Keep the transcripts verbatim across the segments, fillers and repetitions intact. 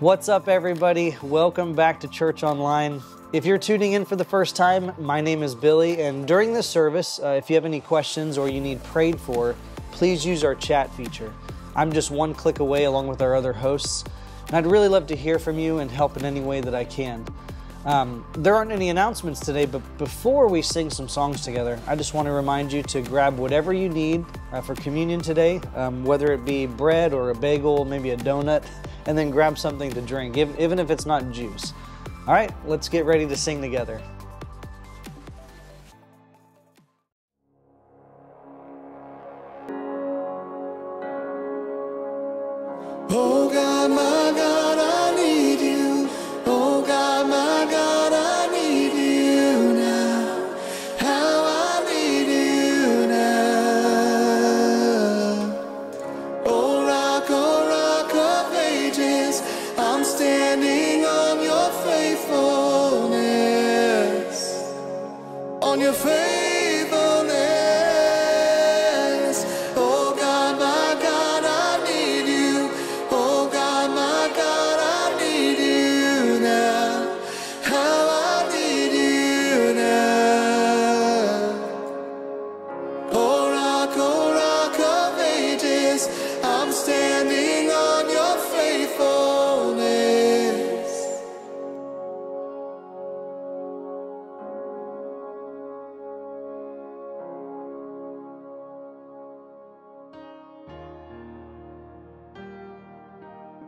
What's up, everybody? Welcome back to Church Online. If you're tuning in for the first time, my name is Billy, and during this service, uh, if you have any questions or you need prayed for, please use our chat feature. I'm just one click away along with our other hosts, and I'd really love to hear from you and help in any way that I can. Um, there aren't any announcements today, but before we sing some songs together, I just want to remind you to grab whatever you need uh, for communion today, um, whether it be bread or a bagel, maybe a donut, and then grab something to drink, even if it's not juice. All right, let's get ready to sing together. Oh God, my God, I need you. Oh God, my God, I need you now. How I need you now. Oh rock, oh rock of ages, I'm standing on your faithfulness. On your faithfulness.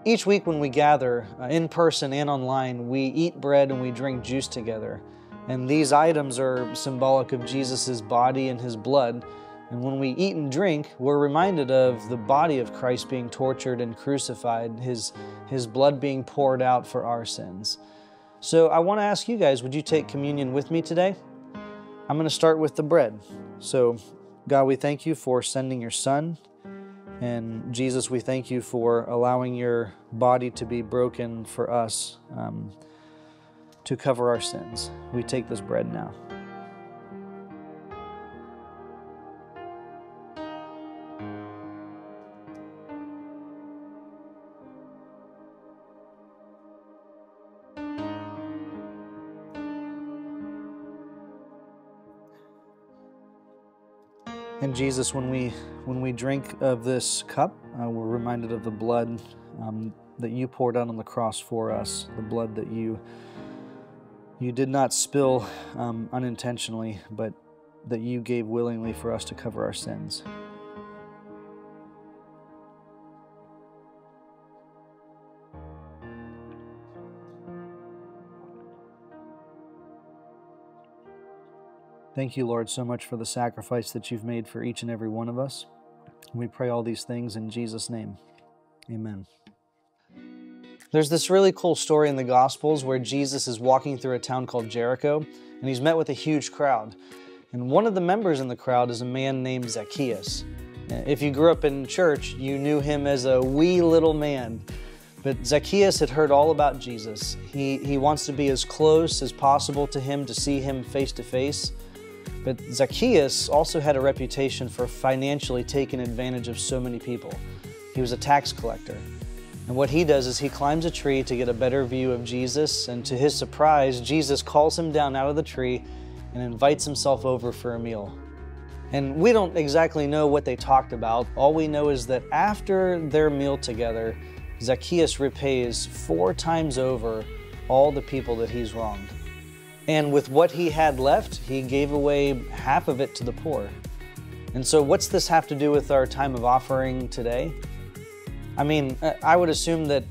Each week when we gather, uh, in person and online, we eat bread and we drink juice together. And these items are symbolic of Jesus' body and his blood. And when we eat and drink, we're reminded of the body of Christ being tortured and crucified, his, his blood being poured out for our sins. So I want to ask you guys, would you take communion with me today? I'm going to start with the bread. So God, we thank you for sending your Son. And Jesus, we thank you for allowing your body to be broken for us um, to cover our sins. We take this bread now. And Jesus, when we when we drink of this cup, uh, we're reminded of the blood um, that you poured out on the cross for us, the blood that you you did not spill um, unintentionally, but that you gave willingly for us to cover our sins. Thank you, Lord, so much for the sacrifice that you've made for each and every one of us. We pray all these things in Jesus' name. Amen. There's this really cool story in the Gospels where Jesus is walking through a town called Jericho, and he's met with a huge crowd. And one of the members in the crowd is a man named Zacchaeus. If you grew up in church, you knew him as a wee little man. But Zacchaeus had heard all about Jesus. He, he wants to be as close as possible to him, to see him face to face. But Zacchaeus also had a reputation for financially taking advantage of so many people. He was a tax collector. And what he does is he climbs a tree to get a better view of Jesus, and to his surprise, Jesus calls him down out of the tree and invites himself over for a meal. And we don't exactly know what they talked about. All we know is that after their meal together, Zacchaeus repays four times over all the people that he's wronged. And with what he had left, he gave away half of it to the poor. And so what's this have to do with our time of offering today? I mean, I would assume that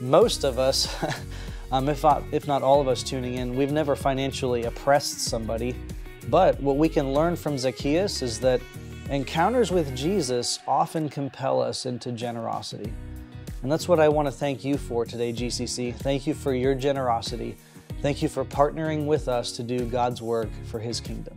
most of us, um, if, I, if not all of us tuning in, we've never financially oppressed somebody. But what we can learn from Zacchaeus is that encounters with Jesus often compel us into generosity. And that's what I want to thank you for today, G C C. Thank you for your generosity. Thank you for partnering with us to do God's work for his kingdom.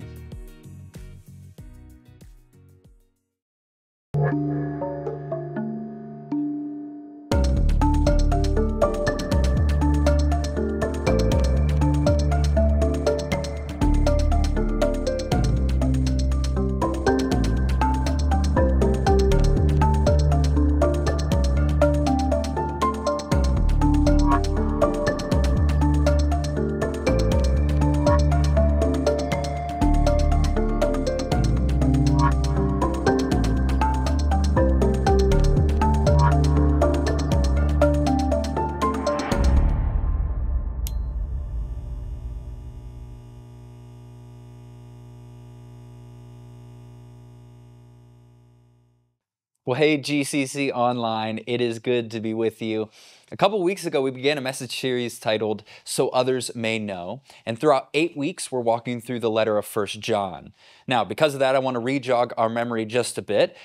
Well, hey, G C C Online, it is good to be with you. A couple weeks ago, we began a message series titled, So Others May Know, and throughout eight weeks, we're walking through the letter of First John. Now, because of that, I want to re-jog our memory just a bit.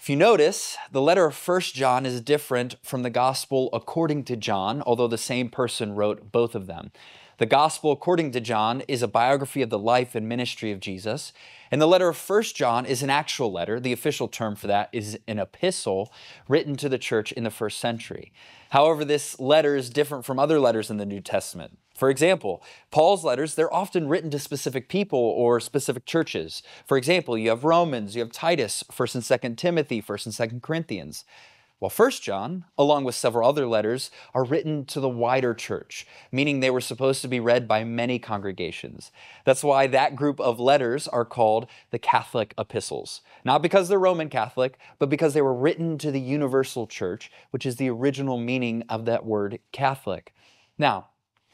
If you notice, the letter of First John is different from the Gospel according to John, although the same person wrote both of them. The Gospel according to John is a biography of the life and ministry of Jesus, and the letter of First John is an actual letter. The official term for that is an epistle written to the church in the first century. However, this letter is different from other letters in the New Testament. For example, Paul's letters, they're often written to specific people or specific churches. For example, you have Romans, you have Titus, First and Second Timothy, First and Second Corinthians. While First John, along with several other letters, are written to the wider church, meaning they were supposed to be read by many congregations. That's why that group of letters are called the Catholic Epistles. Not because they're Roman Catholic, but because they were written to the universal church, which is the original meaning of that word Catholic. Now,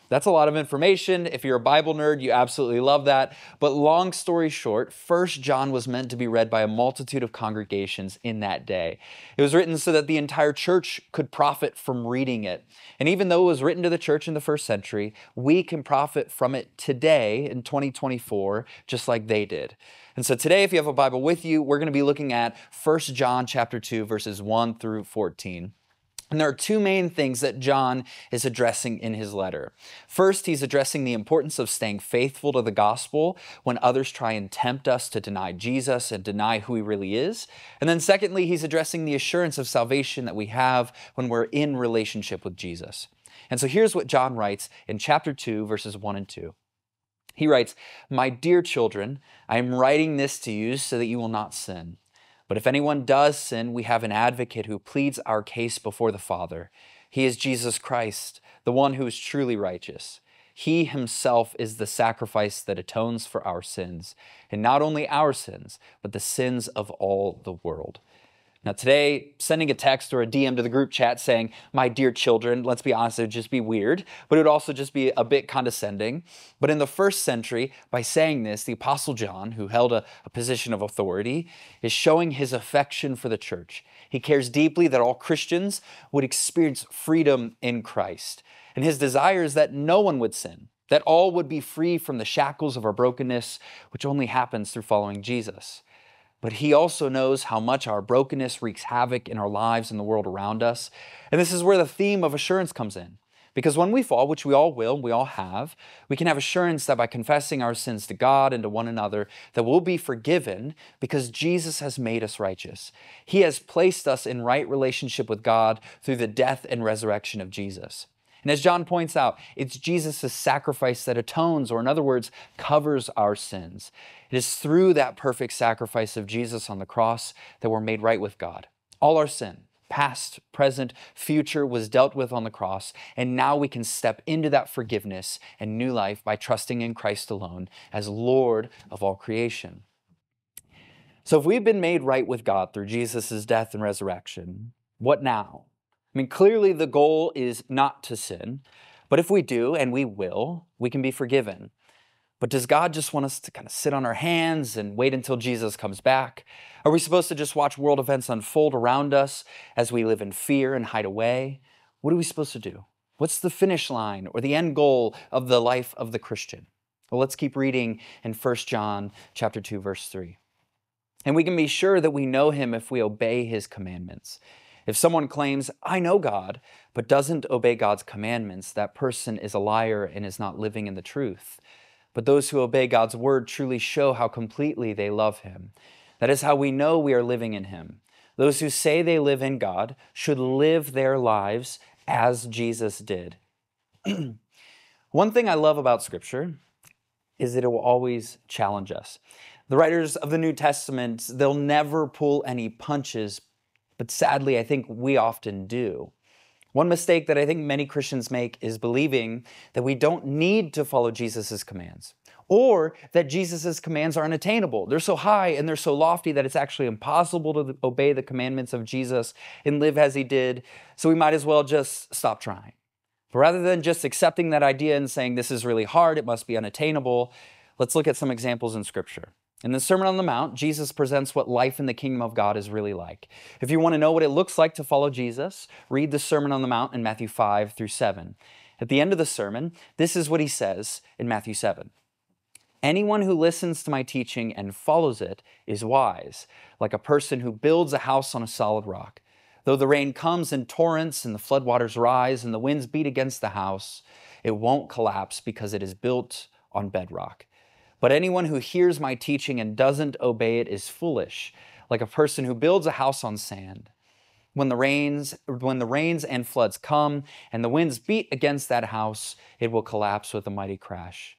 that's a lot of information. If you're a Bible nerd, you absolutely love that. But long story short, First John was meant to be read by a multitude of congregations in that day. It was written so that the entire church could profit from reading it. And even though it was written to the church in the first century, we can profit from it today in twenty twenty-four, just like they did. And so today, if you have a Bible with you, we're going to be looking at First John chapter two, verses one through fourteen. And there are two main things that John is addressing in his letter. First, he's addressing the importance of staying faithful to the gospel when others try and tempt us to deny Jesus and deny who he really is. And then secondly, he's addressing the assurance of salvation that we have when we're in relationship with Jesus. And so here's what John writes in chapter two, verses one and two. He writes, "My dear children, I am writing this to you so that you will not sin. But if anyone does sin, we have an advocate who pleads our case before the Father. He is Jesus Christ, the one who is truly righteous. He himself is the sacrifice that atones for our sins, and not only our sins, but the sins of all the world." Now today, sending a text or a D M to the group chat saying, "My dear children," let's be honest, it would just be weird, but it would also just be a bit condescending. But in the first century, by saying this, the Apostle John, who held a, a position of authority, is showing his affection for the church. He cares deeply that all Christians would experience freedom in Christ. And his desire is that no one would sin, that all would be free from the shackles of our brokenness, which only happens through following Jesus. But he also knows how much our brokenness wreaks havoc in our lives and the world around us. And this is where the theme of assurance comes in. Because when we fall, which we all will, we all have, we can have assurance that by confessing our sins to God and to one another, that we'll be forgiven because Jesus has made us righteous. He has placed us in right relationship with God through the death and resurrection of Jesus. And as John points out, it's Jesus' sacrifice that atones, or in other words, covers our sins. It is through that perfect sacrifice of Jesus on the cross that we're made right with God. All our sin, past, present, future, was dealt with on the cross, and now we can step into that forgiveness and new life by trusting in Christ alone as Lord of all creation. So if we've been made right with God through Jesus' death and resurrection, what now? I mean, clearly the goal is not to sin, but if we do, and we will, we can be forgiven. But does God just want us to kind of sit on our hands and wait until Jesus comes back? Are we supposed to just watch world events unfold around us as we live in fear and hide away? What are we supposed to do? What's the finish line or the end goal of the life of the Christian? Well, let's keep reading in First John chapter two, verse three. "And we can be sure that we know him if we obey his commandments. If someone claims, 'I know God,' but doesn't obey God's commandments, that person is a liar and is not living in the truth. But those who obey God's word truly show how completely they love him. That is how we know we are living in him. Those who say they live in God should live their lives as Jesus did." One thing I love about Scripture is that it will always challenge us. The writers of the New Testament, they'll never pull any punches, but sadly, I think we often do. One mistake that I think many Christians make is believing that we don't need to follow Jesus' commands, or that Jesus' commands are unattainable. They're so high and they're so lofty that it's actually impossible to obey the commandments of Jesus and live as he did, so we might as well just stop trying. But rather than just accepting that idea and saying, "This is really hard, it must be unattainable," let's look at some examples in Scripture. In the Sermon on the Mount, Jesus presents what life in the kingdom of God is really like. If you want to know what it looks like to follow Jesus, read the Sermon on the Mount in Matthew five through seven. At the end of the sermon, this is what he says in Matthew seven. Anyone who listens to my teaching and follows it is wise, like a person who builds a house on a solid rock. Though the rain comes in torrents and the floodwaters rise and the winds beat against the house, it won't collapse because it is built on bedrock. But anyone who hears my teaching and doesn't obey it is foolish, like a person who builds a house on sand. When the rains, when the rains and floods come and the winds beat against that house, it will collapse with a mighty crash.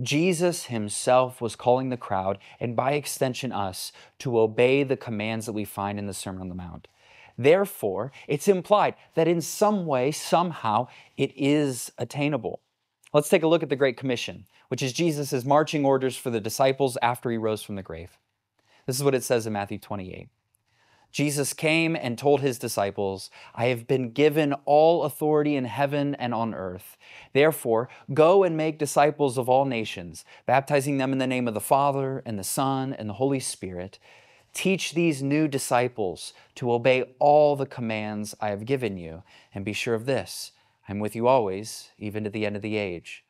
Jesus himself was calling the crowd, and by extension us, to obey the commands that we find in the Sermon on the Mount. Therefore, it's implied that in some way, somehow, it is attainable. Let's take a look at the Great Commission, which is Jesus' marching orders for the disciples after he rose from the grave. This is what it says in Matthew twenty-eight. Jesus came and told his disciples, I have been given all authority in heaven and on earth. Therefore, go and make disciples of all nations, baptizing them in the name of the Father and the Son and the Holy Spirit. Teach these new disciples to obey all the commands I have given you. And be sure of this, I'm with you always, even to the end of the age.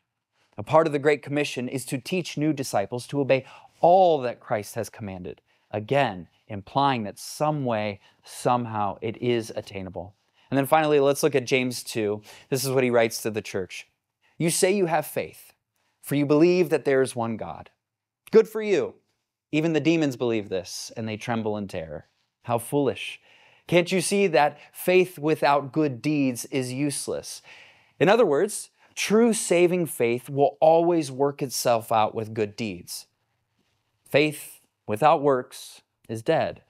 A part of the Great Commission is to teach new disciples to obey all that Christ has commanded. Again, implying that some way, somehow, it is attainable. And then finally, let's look at James two. This is what he writes to the church. You say you have faith, for you believe that there is one God. Good for you. Even the demons believe this, and they tremble in terror. How foolish. Can't you see that faith without good deeds is useless? In other words, true saving faith will always work itself out with good deeds. Faith without works is dead.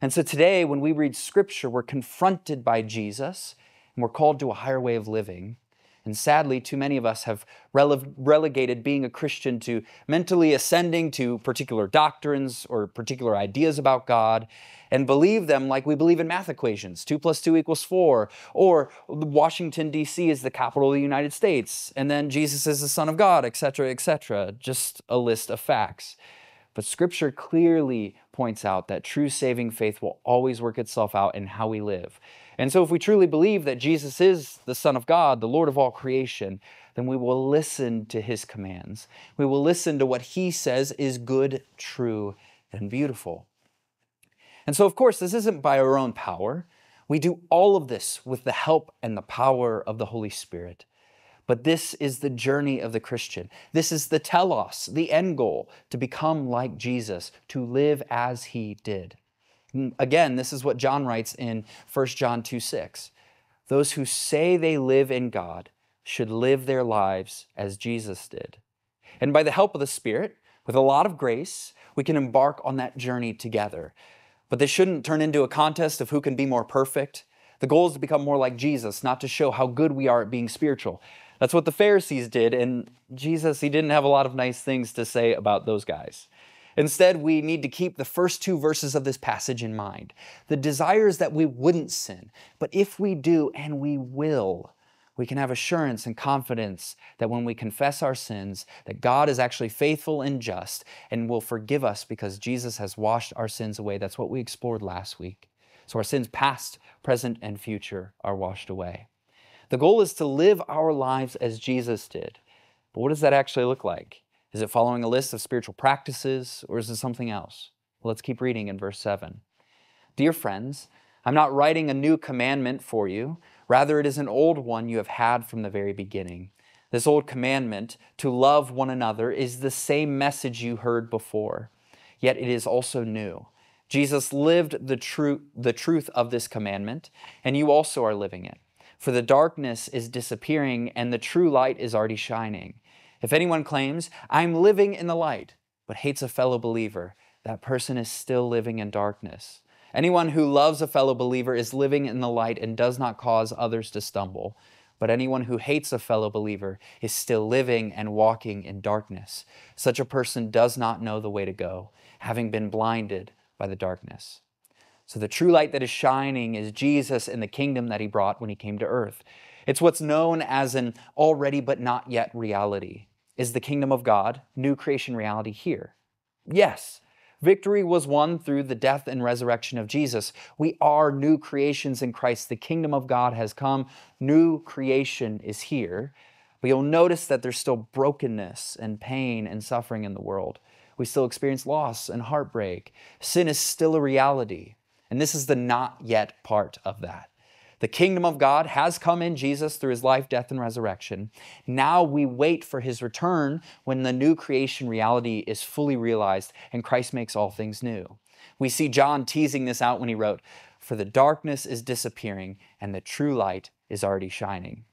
And so today, when we read Scripture, we're confronted by Jesus, and we're called to a higher way of living. And sadly, too many of us have rele- relegated being a Christian to mentally ascending to particular doctrines or particular ideas about God and believe them like we believe in math equations, two plus two equals four, or Washington D C is the capital of the United States, and then Jesus is the Son of God, et cetera, et cetera, just a list of facts. But Scripture clearly points out that true saving faith will always work itself out in how we live. And so if we truly believe that Jesus is the Son of God, the Lord of all creation, then we will listen to his commands. We will listen to what he says is good, true, and beautiful. And so, of course, this isn't by our own power. We do all of this with the help and the power of the Holy Spirit. But this is the journey of the Christian. This is the telos, the end goal, to become like Jesus, to live as he did. Again, this is what John writes in First John two six. Those who say they live in God should live their lives as Jesus did. And by the help of the Spirit, with a lot of grace, we can embark on that journey together. But this shouldn't turn into a contest of who can be more perfect. The goal is to become more like Jesus, not to show how good we are at being spiritual. That's what the Pharisees did, and Jesus, he didn't have a lot of nice things to say about those guys. Instead, we need to keep the first two verses of this passage in mind. The desire is that we wouldn't sin, but if we do, and we will, we can have assurance and confidence that when we confess our sins, that God is actually faithful and just and will forgive us because Jesus has washed our sins away. That's what we explored last week. So our sins past, present, and future are washed away. The goal is to live our lives as Jesus did. But what does that actually look like? Is it following a list of spiritual practices, or is it something else? Well, let's keep reading in verse seven. Dear friends, I'm not writing a new commandment for you. Rather, it is an old one you have had from the very beginning. This old commandment, to love one another, is the same message you heard before. Yet it is also new. Jesus lived the truth, the truth of this commandment, and you also are living it. For the darkness is disappearing, and the true light is already shining. If anyone claims, I'm living in the light, but hates a fellow believer, that person is still living in darkness. Anyone who loves a fellow believer is living in the light and does not cause others to stumble. But anyone who hates a fellow believer is still living and walking in darkness. Such a person does not know the way to go, having been blinded by the darkness. So the true light that is shining is Jesus and the kingdom that he brought when he came to earth. It's what's known as an already but not yet reality. Is the kingdom of God, new creation reality here? Yes, Victory was won through the death and resurrection of Jesus. We are new creations in Christ. The kingdom of God has come. New creation is here. But you'll notice that there's still brokenness and pain and suffering in the world. We still experience loss and heartbreak. Sin is still a reality. And this is the not yet part of that. The kingdom of God has come in Jesus through his life, death, and resurrection. Now we wait for his return when the new creation reality is fully realized and Christ makes all things new. We see John teasing this out when he wrote, "For the darkness is disappearing and the true light is already shining."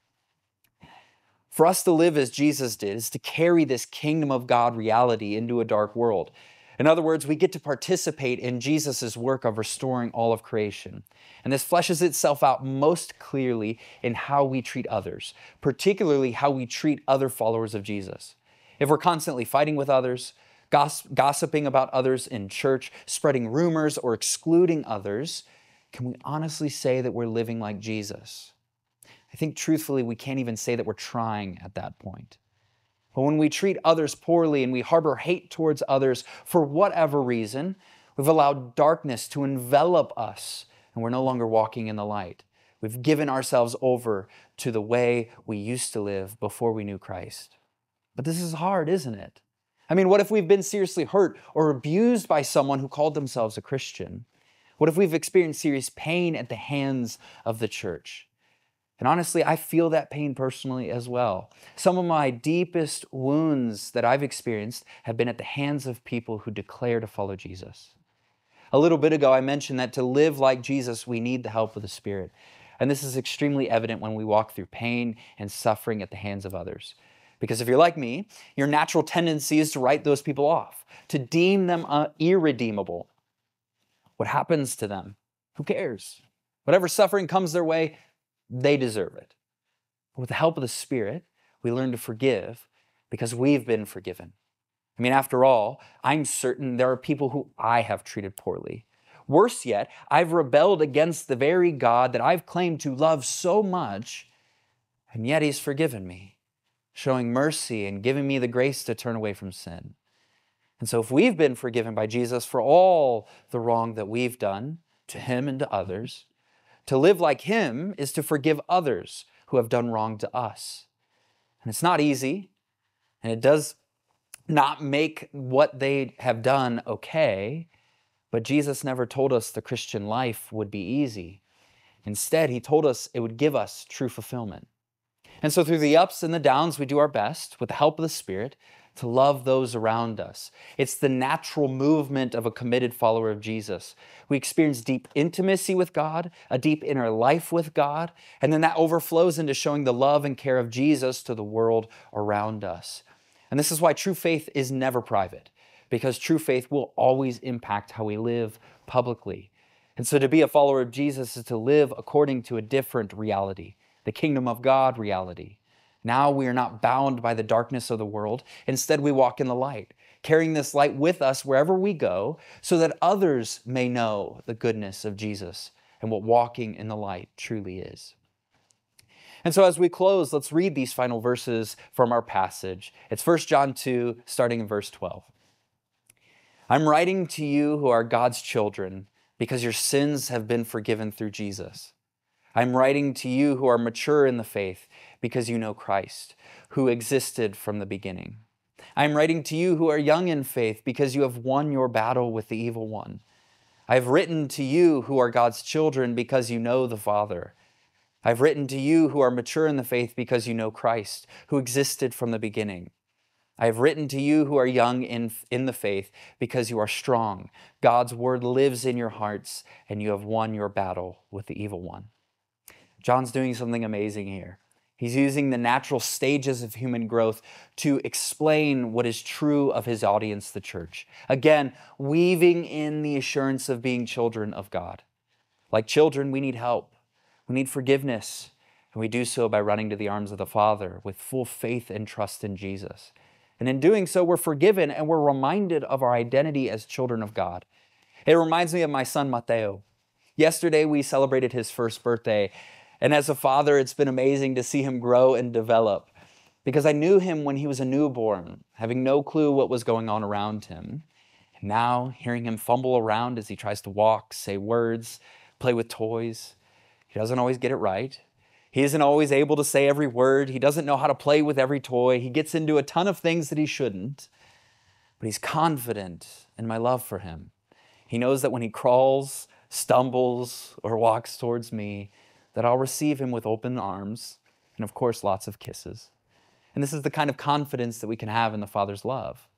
For us to live as Jesus did is to carry this kingdom of God reality into a dark world. In other words, we get to participate in Jesus' work of restoring all of creation. And this fleshes itself out most clearly in how we treat others, particularly how we treat other followers of Jesus. If we're constantly fighting with others, goss- gossiping about others in church, spreading rumors, or excluding others, can we honestly say that we're living like Jesus? I think truthfully, we can't even say that we're trying at that point. But when we treat others poorly and we harbor hate towards others for whatever reason, we've allowed darkness to envelop us and we're no longer walking in the light. We've given ourselves over to the way we used to live before we knew Christ. But this is hard, isn't it? I mean, what if we've been seriously hurt or abused by someone who called themselves a Christian? What if we've experienced serious pain at the hands of the church? And honestly, I feel that pain personally as well. Some of my deepest wounds that I've experienced have been at the hands of people who declare to follow Jesus. A little bit ago, I mentioned that to live like Jesus, we need the help of the Spirit. And this is extremely evident when we walk through pain and suffering at the hands of others. Because if you're like me, your natural tendency is to write those people off, to deem them irredeemable. What happens to them? Who cares? Whatever suffering comes their way, they deserve it. But with the help of the Spirit, we learn to forgive because we've been forgiven. I mean, after all, I'm certain there are people who I have treated poorly. Worse yet, I've rebelled against the very God that I've claimed to love so much, and yet he's forgiven me, showing mercy and giving me the grace to turn away from sin. And so if we've been forgiven by Jesus for all the wrong that we've done to him and to others, to live like him is to forgive others who have done wrong to us. And it's not easy, and it does not make what they have done okay, but Jesus never told us the Christian life would be easy. Instead, he told us it would give us true fulfillment. And so through the ups and the downs, we do our best, with the help of the Spirit, to love those around us. It's the natural movement of a committed follower of Jesus. We experience deep intimacy with God, a deep inner life with God, and then that overflows into showing the love and care of Jesus to the world around us. And this is why true faith is never private, because true faith will always impact how we live publicly. And so to be a follower of Jesus is to live according to a different reality, the kingdom of God reality. Now we are not bound by the darkness of the world. Instead, we walk in the light, carrying this light with us wherever we go so that others may know the goodness of Jesus and what walking in the light truly is. And so as we close, let's read these final verses from our passage. It's First John two, starting in verse twelve. I'm writing to you who are God's children because your sins have been forgiven through Jesus. I'm writing to you who are mature in the faith because you know Christ, who existed from the beginning. I'm writing to you who are young in faith because you have won your battle with the evil one. I've written to you who are God's children because you know the Father. I've written to you who are mature in the faith because you know Christ, who existed from the beginning. I've written to you who are young in, in the faith because you are strong. God's word lives in your hearts and you have won your battle with the evil one. John's doing something amazing here. He's using the natural stages of human growth to explain what is true of his audience, the church. Again, weaving in the assurance of being children of God. Like children, we need help. We need forgiveness. And we do so by running to the arms of the Father with full faith and trust in Jesus. And in doing so, we're forgiven and we're reminded of our identity as children of God. It reminds me of my son, Mateo. Yesterday, we celebrated his first birthday. And as a father, it's been amazing to see him grow and develop because I knew him when he was a newborn, having no clue what was going on around him. Now, hearing him fumble around as he tries to walk, say words, play with toys. He doesn't always get it right. He isn't always able to say every word. He doesn't know how to play with every toy. He gets into a ton of things that he shouldn't, but he's confident in my love for him. He knows that when he crawls, stumbles, or walks towards me, that I'll receive him with open arms and, of course, lots of kisses. And this is the kind of confidence that we can have in the Father's love.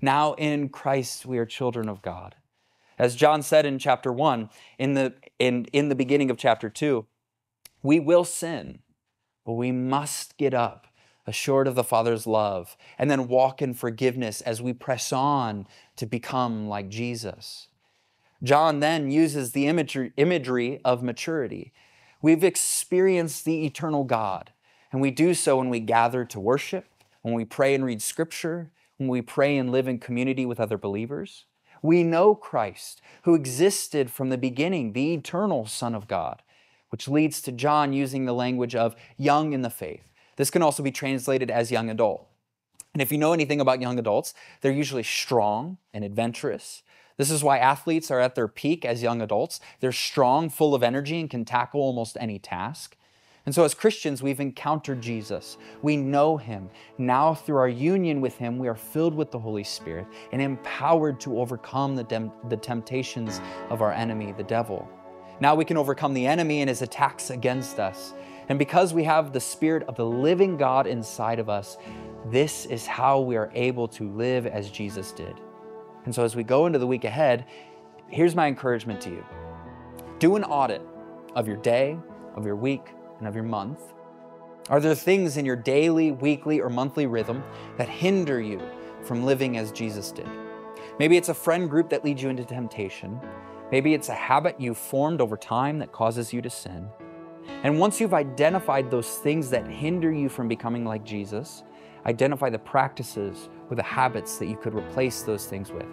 Now in Christ, we are children of God. As John said in chapter one, in the, in, in the beginning of chapter two, we will sin, but we must get up assured of the Father's love and then walk in forgiveness as we press on to become like Jesus. John then uses the imagery, imagery of maturity. We've experienced the eternal God, and we do so when we gather to worship, when we pray and read Scripture, when we pray and live in community with other believers. We know Christ, who existed from the beginning, the eternal Son of God, which leads to John using the language of young in the faith. This can also be translated as young adult. And if you know anything about young adults, they're usually strong and adventurous. This is why athletes are at their peak as young adults. They're strong, full of energy, and can tackle almost any task. And so as Christians, we've encountered Jesus. We know him. Now through our union with him, we are filled with the Holy Spirit and empowered to overcome the, the temptations of our enemy, the devil. Now we can overcome the enemy and his attacks against us. And because we have the Spirit of the living God inside of us, this is how we are able to live as Jesus did. And so as we go into the week ahead, here's my encouragement to you. Do an audit of your day, of your week, and of your month. Are there things in your daily, weekly, or monthly rhythm that hinder you from living as Jesus did? Maybe it's a friend group that leads you into temptation. Maybe it's a habit you've formed over time that causes you to sin. And once you've identified those things that hinder you from becoming like Jesus, identify the practices or the habits that you could replace those things with.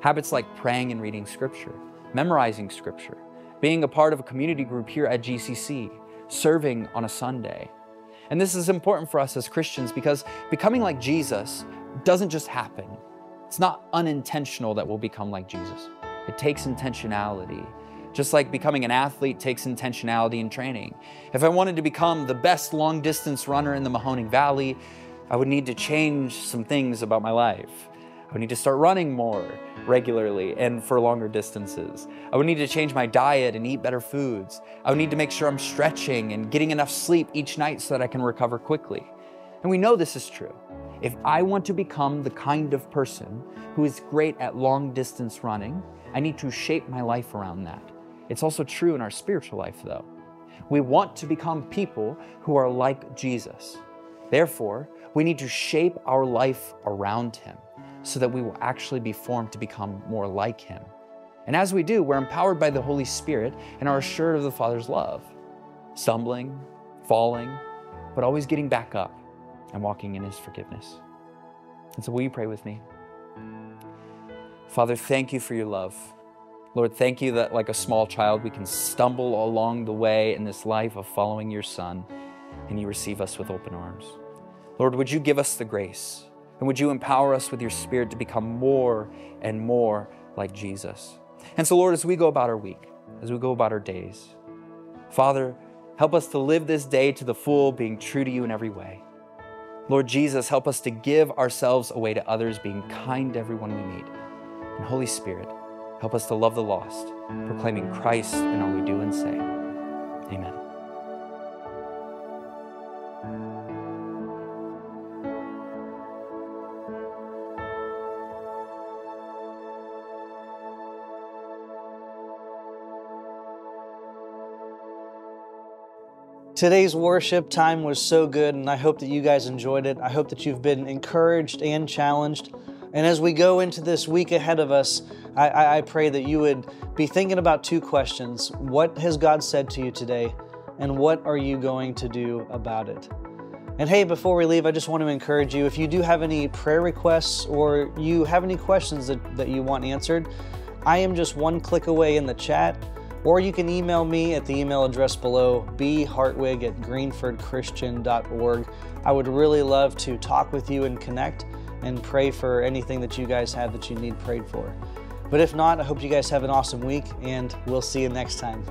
Habits like praying and reading Scripture, memorizing Scripture, being a part of a community group here at G C C, serving on a Sunday. And this is important for us as Christians because becoming like Jesus doesn't just happen. It's not unintentional that we'll become like Jesus. It takes intentionality. Just like becoming an athlete takes intentionality and training. If I wanted to become the best long-distance runner in the Mahoning Valley, I would need to change some things about my life. I would need to start running more regularly and for longer distances. I would need to change my diet and eat better foods. I would need to make sure I'm stretching and getting enough sleep each night so that I can recover quickly. And we know this is true. If I want to become the kind of person who is great at long-distance running, I need to shape my life around that. It's also true in our spiritual life, though. We want to become people who are like Jesus. Therefore, we need to shape our life around him so that we will actually be formed to become more like him. And as we do, we're empowered by the Holy Spirit and are assured of the Father's love, stumbling, falling, but always getting back up and walking in his forgiveness. And so will you pray with me? Father, thank you for your love. Lord, thank you that like a small child, we can stumble along the way in this life of following your Son, and you receive us with open arms. Lord, would you give us the grace, and would you empower us with your Spirit to become more and more like Jesus? And so, Lord, as we go about our week, as we go about our days, Father, help us to live this day to the full, being true to you in every way. Lord Jesus, help us to give ourselves away to others, being kind to everyone we meet. And Holy Spirit, help us to love the lost, proclaiming Christ in all we do and say. Amen. Today's worship time was so good, and I hope that you guys enjoyed it. I hope that you've been encouraged and challenged. And as we go into this week ahead of us, I, I, I pray that you would be thinking about two questions. What has God said to you today? And what are you going to do about it? And hey, before we leave, I just want to encourage you, if you do have any prayer requests or you have any questions that, that you want answered, I am just one click away in the chat. Or you can email me at the email address below, b hartwig at greenford christian dot org. I would really love to talk with you and connect and pray for anything that you guys have that you need prayed for. But if not, I hope you guys have an awesome week, and we'll see you next time.